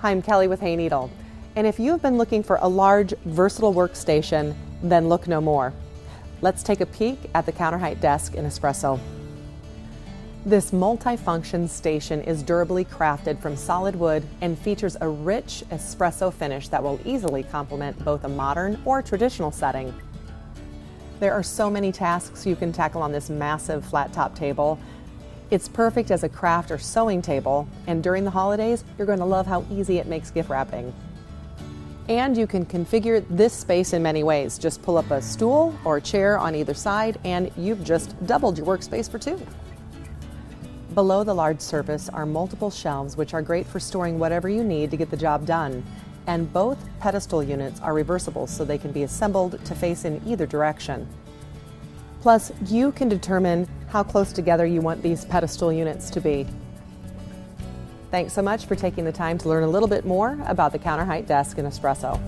Hi, I'm Kelly with Hayneedle, and if you've been looking for a large, versatile workstation, then look no more. Let's take a peek at the counter height desk in Espresso. This multifunction station is durably crafted from solid wood and features a rich espresso finish that will easily complement both a modern or traditional setting. There are so many tasks you can tackle on this massive flat top table. It's perfect as a craft or sewing table, and during the holidays, you're going to love how easy it makes gift wrapping. And you can configure this space in many ways. Just pull up a stool or a chair on either side, and you've just doubled your workspace for two. Below the large surface are multiple shelves, which are great for storing whatever you need to get the job done. And both pedestal units are reversible, so they can be assembled to face in either direction. Plus, you can determine how close together you want these pedestal units to be. Thanks so much for taking the time to learn a little bit more about the counter height desk in Espresso.